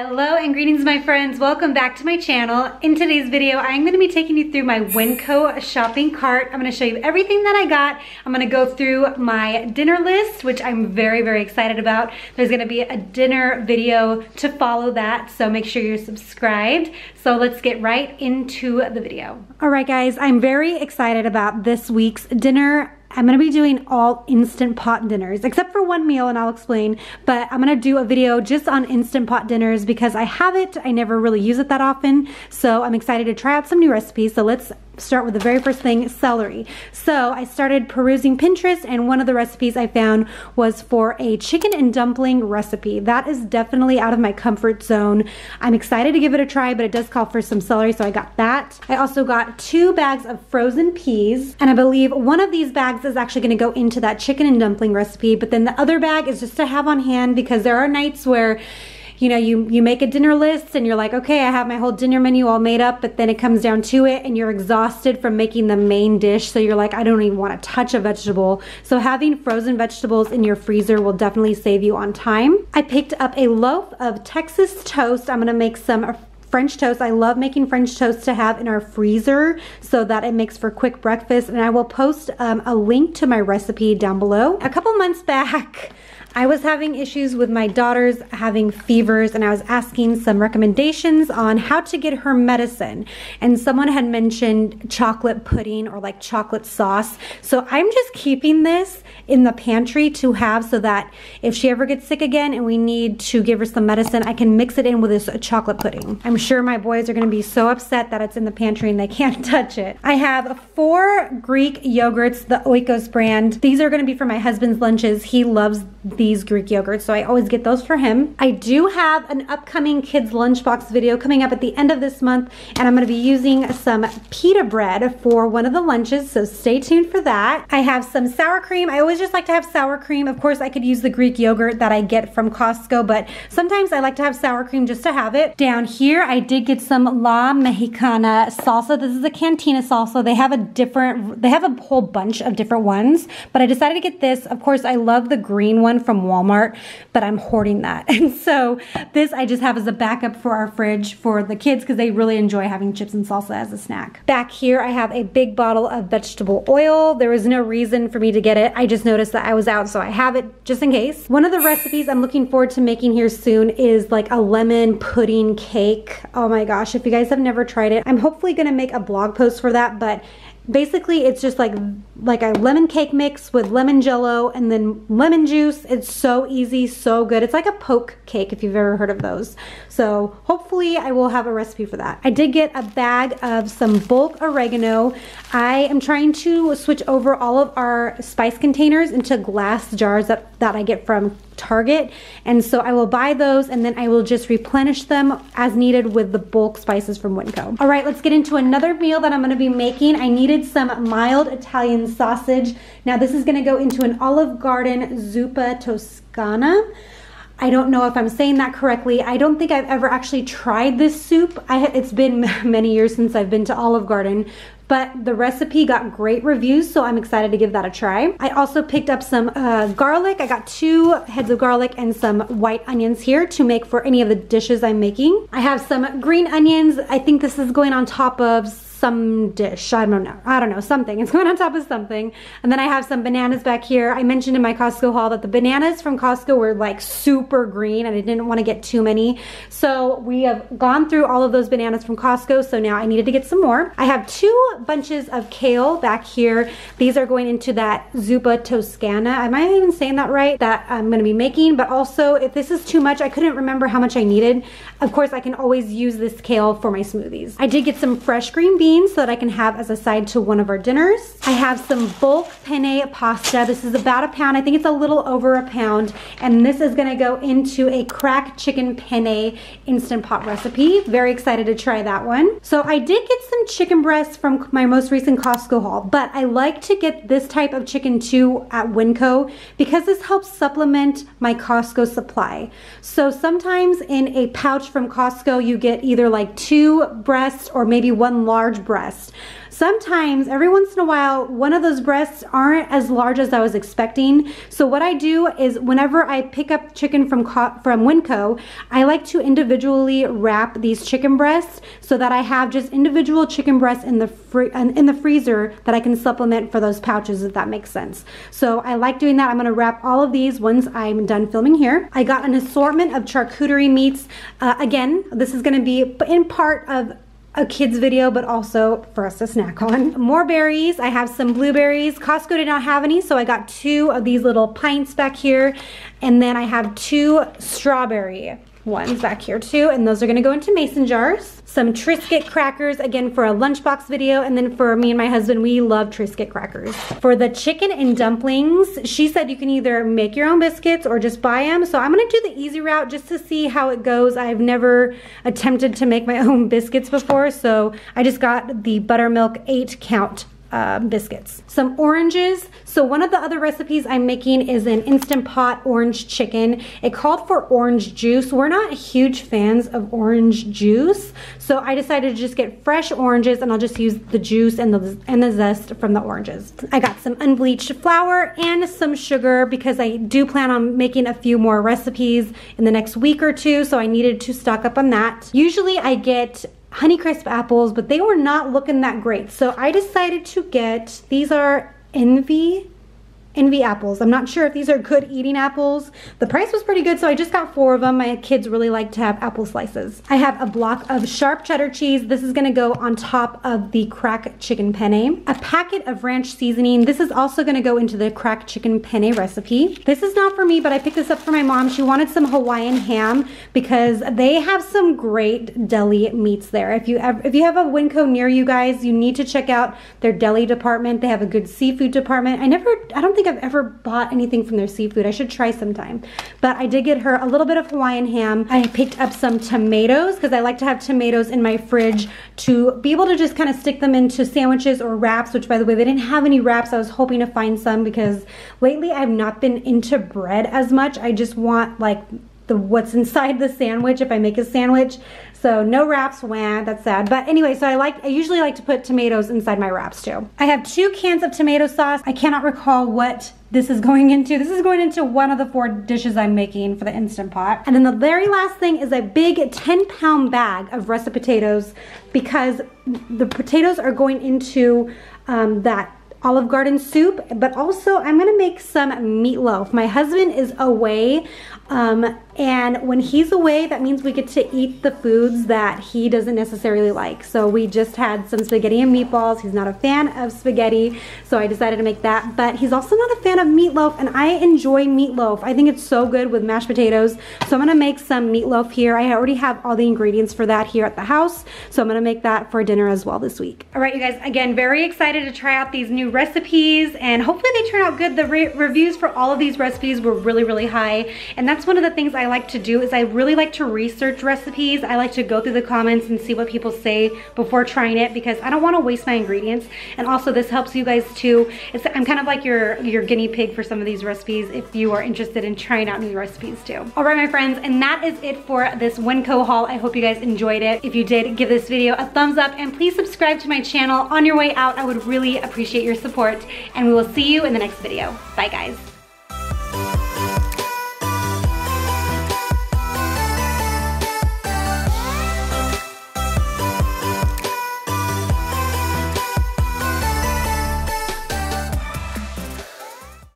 Hello and greetings, my friends. Welcome back to my channel. In today's video, I'm going to be taking you through my Winco shopping cart. I'm going to show you everything that I got. I'm going to go through my dinner list, which I'm very, very excited about. There's going to be a dinner video to follow that, so make sure you're subscribed. So let's get right into the video. All right, guys, I'm very excited about this week's dinner. I'm gonna be doing all Instant Pot dinners, except for one meal, and I'll explain, but I'm gonna do a video just on Instant Pot dinners because I have it, I never really use it that often, so I'm excited to try out some new recipes. So let's start with the very first thing, celery. So I started perusing Pinterest, and one of the recipes I found was for a chicken and dumpling recipe. That is definitely out of my comfort zone. I'm excited to give it a try, but it does call for some celery, so I got that. I also got 2 bags of frozen peas, and I believe one of these bags is actually gonna go into that chicken and dumpling recipe, but then the other bag is just to have on hand because there are nights where you make a dinner list and you're like, okay, I have my whole dinner menu all made up, but then it comes down to it and you're exhausted from making the main dish. So you're like, I don't even want to touch a vegetable. So having frozen vegetables in your freezer will definitely save you on time. I picked up a loaf of Texas toast. I'm going to make some French toast. I love making French toast to have in our freezer so that it makes for quick breakfast. And I will post a link to my recipe down below. A couple months back, I was having issues with my daughters having fevers, and I was asking some recommendations on how to get her medicine. And someone had mentioned chocolate pudding or like chocolate sauce. So I'm just keeping this in the pantry to have so that if she ever gets sick again and we need to give her some medicine, I can mix it in with this chocolate pudding. I'm sure my boys are gonna be so upset that it's in the pantry and they can't touch it. I have 4 Greek yogurts, the Oikos brand. These are gonna be for my husband's lunches. He loves these Greek yogurts, so I always get those for him. I do have an upcoming kids lunchbox video coming up at the end of this month, and I'm gonna be using some pita bread for one of the lunches, so stay tuned for that. I have some sour cream. I always just like to have sour cream. Of course, I could use the Greek yogurt that I get from Costco, but sometimes I like to have sour cream just to have it. Down here, I did get some La Mexicana salsa. This is a cantina salsa. They have a whole bunch of different ones, but I decided to get this. Of course, I love the green one from Walmart, but I'm hoarding that. And so this I just have as a backup for our fridge for the kids because they really enjoy having chips and salsa as a snack. Back here, I have a big bottle of vegetable oil. There was no reason for me to get it. I just noticed that I was out, so I have it just in case. One of the recipes I'm looking forward to making here soon is like a lemon pudding cake. Oh my gosh, if you guys have never tried it, I'm hopefully gonna make a blog post for that, but basically, it's just like a lemon cake mix with lemon jello and then lemon juice. It's so easy, so good. It's like a poke cake if you've ever heard of those. So hopefully I will have a recipe for that. I did get a bag of some bulk oregano. I am trying to switch over all of our spice containers into glass jars that I get from Target, and so I will buy those and then I will just replenish them as needed with the bulk spices from Winco. All right, let's get into another meal that I'm going to be making. I needed some mild Italian sausage. Now this is going to go into an Olive Garden Zuppa Toscana. I don't know if I'm saying that correctly. I don't think I've ever actually tried this soup. It's been many years since I've been to Olive Garden, but the recipe got great reviews, so I'm excited to give that a try. I also picked up some garlic. I got 2 heads of garlic and some white onions here to make for any of the dishes I'm making. I have some green onions. I think this is going on top of some dish. I don't know, something. It's going on top of something. And then I have some bananas back here. I mentioned in my Costco haul that the bananas from Costco were like super green and I didn't want to get too many. So we have gone through all of those bananas from Costco, so now I needed to get some more. I have 2 bunches of kale back here. These are going into that Zuppa Toscana. Am I even saying that right? That I'm going to be making, but also if this is too much, I couldn't remember how much I needed. Of course, I can always use this kale for my smoothies. I did get some fresh green beans so that I can have as a side to one of our dinners. I have some bulk penne pasta. This is about a pound. I think it's a little over a pound. And this is gonna go into a cracked chicken penne Instant Pot recipe. Very excited to try that one. So I did get some chicken breasts from my most recent Costco haul, but I like to get this type of chicken too at Winco because this helps supplement my Costco supply. So sometimes in a pouch from Costco, you get either like 2 breasts or maybe 1 large breast. Sometimes, every once in a while, one of those breasts aren't as large as I was expecting. So what I do is whenever I pick up chicken from Winco, I like to individually wrap these chicken breasts so that I have just individual chicken breasts in the freezer that I can supplement for those pouches, if that makes sense. So I like doing that. I'm gonna wrap all of these once I'm done filming here. I got an assortment of charcuterie meats. Again, this is gonna be in part of a kids video, but also for us to snack on. More berries. I have some blueberries. Costco did not have any, so I got 2 of these little pints back here, and then I have 2 strawberry ones back here too, and those are gonna go into mason jars. Some Triscuit crackers, again for a lunchbox video, and then for me and my husband, we love Triscuit crackers. For the chicken and dumplings, she said you can either make your own biscuits or just buy them, so I'm gonna do the easy route just to see how it goes. I've never attempted to make my own biscuits before, so I just got the buttermilk 8-count biscuits. Some oranges. So one of the other recipes I'm making is an Instant Pot orange chicken. It called for orange juice. We're not huge fans of orange juice, so I decided to just get fresh oranges, and I'll just use the juice and the zest from the oranges. I got some unbleached flour and some sugar because I do plan on making a few more recipes in the next week or two, so I needed to stock up on that. Usually I get Honeycrisp apples, but they were not looking that great, so I decided to get, these are Envy apples. I'm not sure if these are good eating apples. The price was pretty good, so I just got 4 of them. My kids really like to have apple slices. I have a block of sharp cheddar cheese. This is gonna go on top of the crack chicken penne. A packet of ranch seasoning. This is also gonna go into the crack chicken penne recipe. This is not for me, but I picked this up for my mom. She wanted some Hawaiian ham because they have some great deli meats there. If you have a Winco near you guys, you need to check out their deli department. They have a good seafood department. I don't think I've ever bought anything from their seafood. I should try sometime. But I did get her a little bit of Hawaiian ham. I picked up some tomatoes because I like to have tomatoes in my fridge to be able to just kind of stick them into sandwiches or wraps, which by the way, they didn't have any wraps. I was hoping to find some because lately I've not been into bread as much. I just want like what's inside the sandwich if I make a sandwich. So no wraps, wah, that's sad. But anyway, so I usually like to put tomatoes inside my wraps too. I have 2 cans of tomato sauce. I cannot recall what this is going into. This is going into one of the 4 dishes I'm making for the Instant Pot. And then the very last thing is a big 10-pound bag of russet potatoes because the potatoes are going into that Olive Garden soup, but also I'm gonna make some meatloaf. My husband is away, and when he's away, that means we get to eat the foods that he doesn't necessarily like. So we just had some spaghetti and meatballs. He's not a fan of spaghetti, so I decided to make that, but he's also not a fan of meatloaf, and I enjoy meatloaf. I think it's so good with mashed potatoes, so I'm gonna make some meatloaf here. I already have all the ingredients for that here at the house, so I'm gonna make that for dinner as well this week. All right, you guys, again, very excited to try out these new recipes, and hopefully they turn out good. The reviews for all of these recipes were really, really high, and that's one of the things I like to do is I really like to research recipes. I like to go through the comments and see what people say before trying it because I don't want to waste my ingredients, and also this helps you guys too. I'm kind of like your guinea pig for some of these recipes if you are interested in trying out new recipes too. All right, my friends, and that is it for this Winco haul. I hope you guys enjoyed it. If you did, give this video a thumbs up, and please subscribe to my channel on your way out. I would really appreciate your support, and we will see you in the next video. Bye guys.